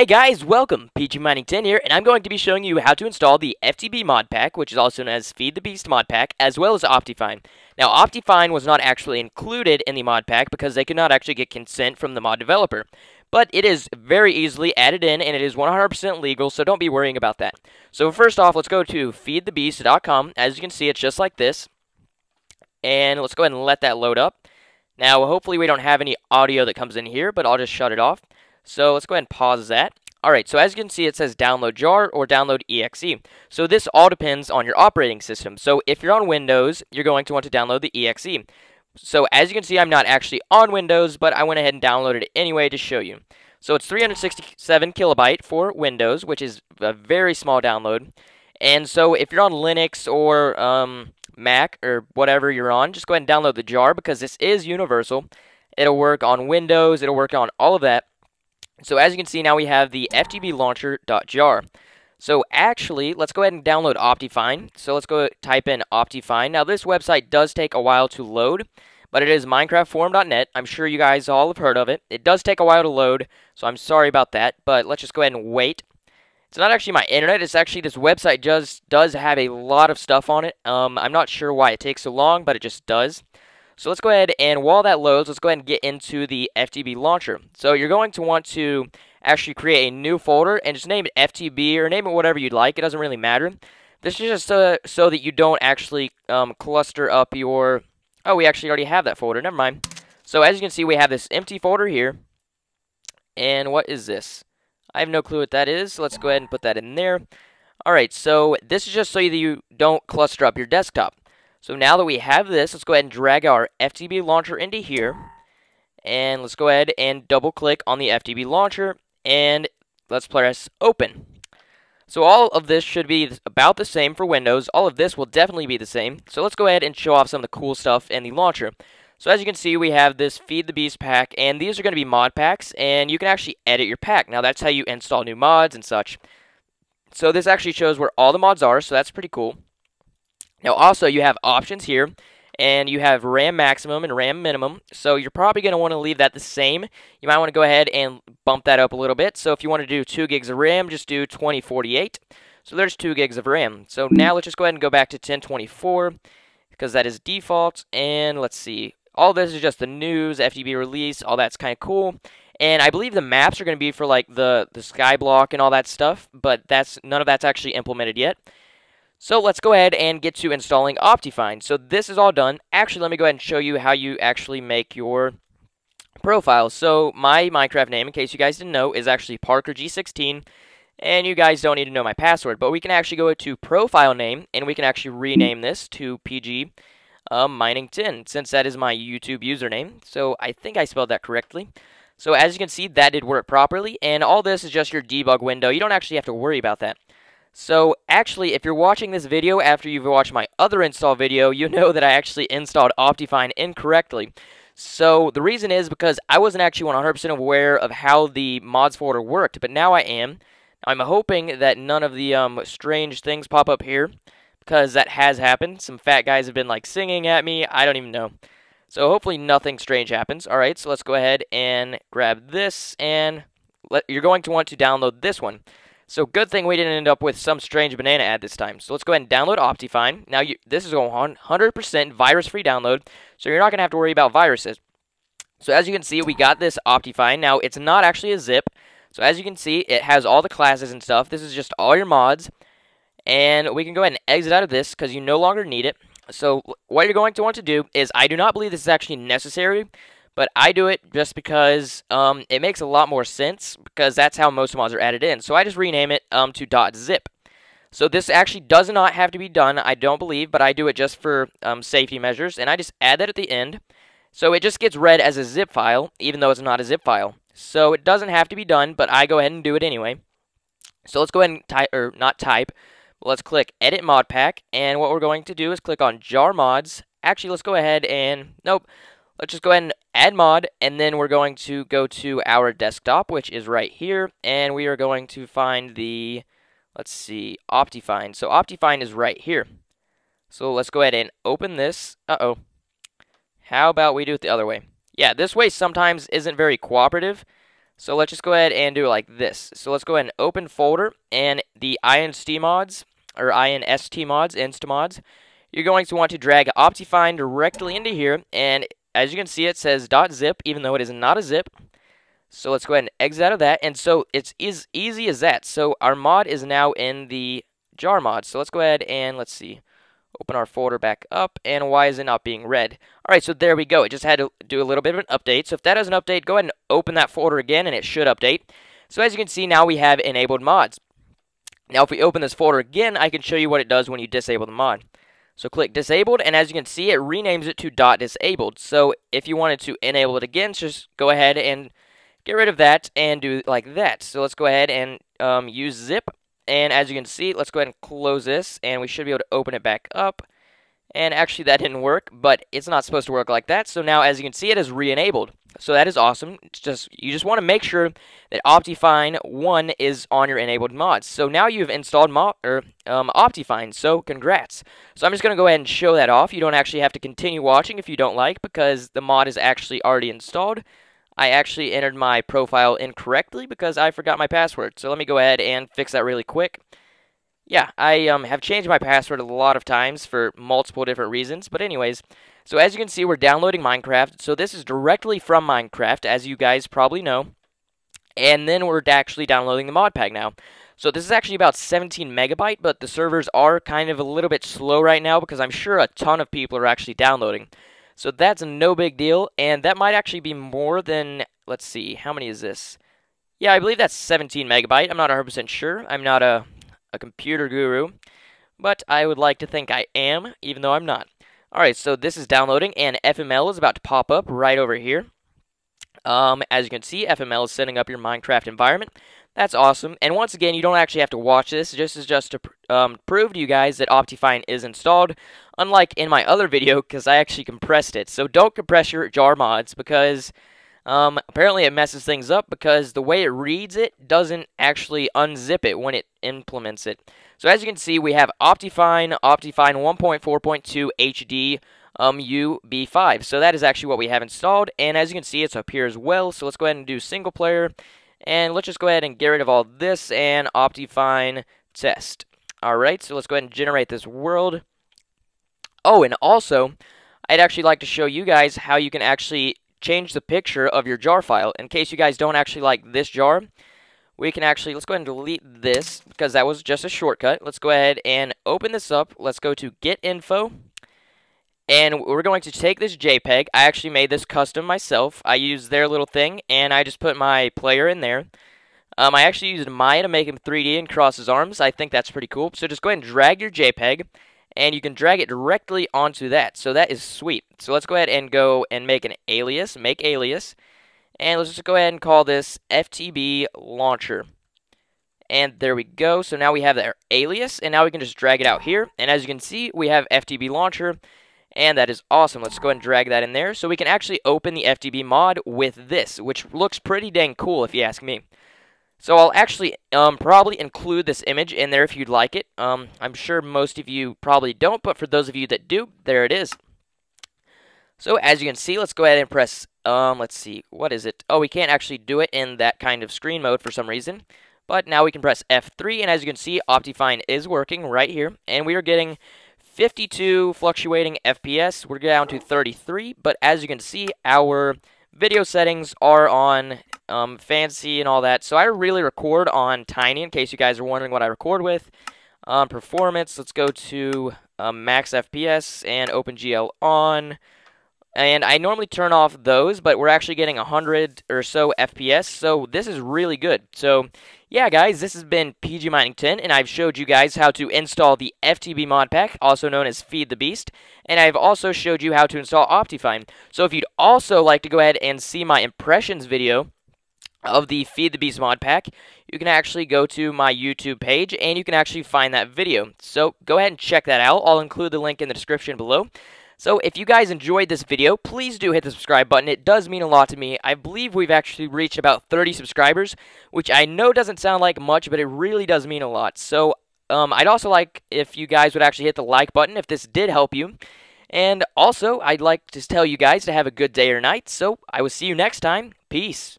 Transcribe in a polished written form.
Hey guys, welcome! ParkerG16 here, and I'm going to be showing you how to install the FTB mod pack, which is also known as Feed the Beast mod pack, as well as Optifine. Now, Optifine was not actually included in the mod pack because they could not actually get consent from the mod developer. But it is very easily added in, and it is 100% legal, so don't be worrying about that. So first off, let's go to feedthebeast.com. As you can see, it's just like this. And let's go ahead and let that load up. Now, hopefully we don't have any audio that comes in here, but I'll just shut it off. So let's go ahead and pause that. Alright, so as you can see, it says download jar or download exe. So this all depends on your operating system. So if you're on Windows, you're going to want to download the exe. So as you can see, I'm not actually on Windows, but I went ahead and downloaded it anyway to show you. So it's 367 kilobyte for Windows, which is a very small download. And so if you're on Linux or Mac or whatever you're on, just go ahead and download the jar because this is universal. It'll work on Windows, it'll work on all of that. So as you can see, now we have the ftblauncher.jar. So actually, let's go ahead and download Optifine. So let's go type in Optifine. Now this website does take a while to load, but it is minecraftforum.net. I'm sure you guys all have heard of it. It does take a while to load, so I'm sorry about that, but let's just go ahead and wait. It's not actually my internet. It's actually this website just does have a lot of stuff on it. I'm not sure why it takes so long, but it just does. So let's go ahead and while that loads, let's go ahead and get into the FTB launcher. So you're going to want to actually create a new folder and just name it FTB or name it whatever you'd like. It doesn't really matter. This is just so that you don't actually cluster up your... Oh, we actually already have that folder. Never mind. So as you can see, we have this empty folder here. And what is this? I have no clue what that is. So let's go ahead and put that in there. Alright, so this is just so that you don't cluster up your desktop. So now that we have this, let's go ahead and drag our FTB launcher into here. And let's go ahead and double click on the FTB launcher. And let's press open. So all of this should be about the same for Windows. All of this will definitely be the same. So let's go ahead and show off some of the cool stuff in the launcher. So as you can see, we have this Feed the Beast pack. And these are going to be mod packs. And you can actually edit your pack. Now that's how you install new mods and such. So this actually shows where all the mods are. So that's pretty cool. Now also you have options here and you have RAM maximum and RAM minimum, so you're probably going to want to leave that the same. You might want to go ahead and bump that up a little bit. So if you want to do 2 gigs of RAM, just do 2048. So there's 2 gigs of RAM. So now let's just go ahead and go back to 1024 because that is default. And let's see, all this is just the news, FTB release, all that's kind of cool. And I believe the maps are going to be for like the sky block and all that stuff, but that's none of that's actually implemented yet. So let's go ahead and get to installing Optifine. So this is all done. Actually, let me go ahead and show you how you actually make your profile. So my Minecraft name, in case you guys didn't know, is actually ParkerG16. And you guys don't need to know my password. But we can actually go to profile name, and we can actually rename this to ParkerG16, since that is my YouTube username. So I think I spelled that correctly. So as you can see, that did work properly. And all this is just your debug window. You don't actually have to worry about that. So, actually, if you're watching this video after you've watched my other install video, you know that I actually installed Optifine incorrectly. So, the reason is because I wasn't actually 100% aware of how the mods folder worked, but now I am. I'm hoping that none of the strange things pop up here, because that has happened. Some fat guys have been, like, singing at me. I don't even know. So, hopefully nothing strange happens. Alright, so let's go ahead and grab this, and you're going to want to download this one. So good thing we didn't end up with some strange banana ad this time. So let's go ahead and download Optifine. Now this is going 100% virus-free download, so you're not going to have to worry about viruses. So as you can see, we got this Optifine. Now it's not actually a zip. So as you can see, it has all the classes and stuff. This is just all your mods. And we can go ahead and exit out of this because you no longer need it. So what you're going to want to do is, I do not believe this is actually necessary, but I do it just because it makes a lot more sense because that's how most mods are added in. So I just rename it to .zip. So this actually does not have to be done, I don't believe, but I do it just for safety measures. And I just add that at the end. So it just gets read as a zip file, even though it's not a zip file. So it doesn't have to be done, but I go ahead and do it anyway. So let's go ahead and let's click Edit Mod Pack. And what we're going to do is click on Jar Mods. Actually, let's go ahead and, nope. Let's just go ahead and add mod, and then we're going to go to our desktop, which is right here, and we are going to find the, let's see, Optifine. So Optifine is right here. So let's go ahead and open this. Uh-oh. How about we do it the other way? Yeah, this way sometimes isn't very cooperative. So let's just go ahead and do it like this. So let's go ahead and open folder, and the inst mods, or inst mods, you're going to want to drag Optifine directly into here, and as you can see it says .zip, even though it is not a zip. So let's go ahead and exit out of that, and so it's as easy as that. So our mod is now in the jar mod. So let's go ahead and, let's see, open our folder back up, and why is it not being read? Alright, so there we go. It just had to do a little bit of an update. So if that doesn't update, go ahead and open that folder again, and it should update. So as you can see, now we have enabled mods. Now if we open this folder again, I can show you what it does when you disable the mod. So click disabled, and as you can see, it renames it to .disabled. So if you wanted to enable it again, just go ahead and get rid of that and do like that. So let's go ahead and use zip. And as you can see, let's go ahead and close this, and we should be able to open it back up. And actually, that didn't work, but it's not supposed to work like that. So now, as you can see, it is re-enabled. So that is awesome. It's just, you just want to make sure that Optifine 1 is on your enabled mods. So now you've installed Optifine, so congrats. So I'm just going to go ahead and show that off. You don't actually have to continue watching if you don't like, because the mod is actually already installed. I actually entered my profile incorrectly because I forgot my password. So let me go ahead and fix that really quick. Yeah, I have changed my password a lot of times for multiple different reasons. But anyways, so as you can see, we're downloading Minecraft. So this is directly from Minecraft, as you guys probably know. And then we're actually downloading the mod pack now. So this is actually about 17 MB, but the servers are kind of a little bit slow right now because I'm sure a ton of people are actually downloading. So that's no big deal, and that might actually be more than, let's see, how many is this? Yeah, I believe that's 17 MB. I'm not 100% sure. I'm not a computer guru, but I would like to think I am, even though I'm not. Alright, so this is downloading, and FML is about to pop up right over here. As you can see, FML is setting up your Minecraft environment. That's awesome, and once again, you don't actually have to watch this. This is just to prove to you guys that Optifine is installed, unlike in my other video, because I actually compressed it. So don't compress your jar mods, because apparently it messes things up, because the way it reads it doesn't actually unzip it when it implements it. So as you can see, we have Optifine, Optifine 1.4.2 HD UB5. So that is actually what we have installed, and as you can see, it's up here as well. So let's go ahead and do single player. And let's just go ahead and get rid of all this and Optifine test. Alright, so let's go ahead and generate this world. Oh, and also, I'd actually like to show you guys how you can actually change the picture of your jar file. In case you guys don't actually like this jar, we can actually, let's go ahead and delete this because that was just a shortcut. Let's go ahead and open this up. Let's go to get info. And we're going to take this JPEG. I actually made this custom myself. I used their little thing, and I just put my player in there. I actually used Maya to make him 3D and cross his arms. I think that's pretty cool. So just go ahead and drag your JPEG, and you can drag it directly onto that. So that is sweet. So let's go ahead and go and make an alias. Make alias. And let's just go ahead and call this ftblauncher. And there we go. So now we have our alias, and now we can just drag it out here. And as you can see, we have ftblauncher. And that is awesome. Let's go ahead and drag that in there. So we can actually open the FTB mod with this, which looks pretty dang cool if you ask me. So I'll actually probably include this image in there if you'd like it. I'm sure most of you probably don't, but for those of you that do, there it is. So as you can see, let's go ahead and press, let's see, what is it? Oh, we can't actually do it in that kind of screen mode for some reason. But now we can press F3, and as you can see, Optifine is working right here. And we are getting 52 fluctuating FPS. We're down to 33, but as you can see, our video settings are on fancy and all that. So I really record on tiny, in case you guys are wondering what I record with. Performance, let's go to max FPS and OpenGL on. And I normally turn off those, but we're actually getting 100 or so FPS, so this is really good. So, yeah, guys, this has been PG Mining 10, and I've showed you guys how to install the FTB mod pack, also known as Feed the Beast, and I've also showed you how to install Optifine. So if you'd also like to go ahead and see my impressions video of the Feed the Beast mod pack, you can actually go to my YouTube page, and you can actually find that video. So go ahead and check that out. I'll include the link in the description below. So if you guys enjoyed this video, please do hit the subscribe button. It does mean a lot to me. I believe we've actually reached about 30 subscribers, which I know doesn't sound like much, but it really does mean a lot. So I'd also like if you guys would actually hit the like button if this did help you. And also, I'd like to tell you guys to have a good day or night. So I will see you next time. Peace.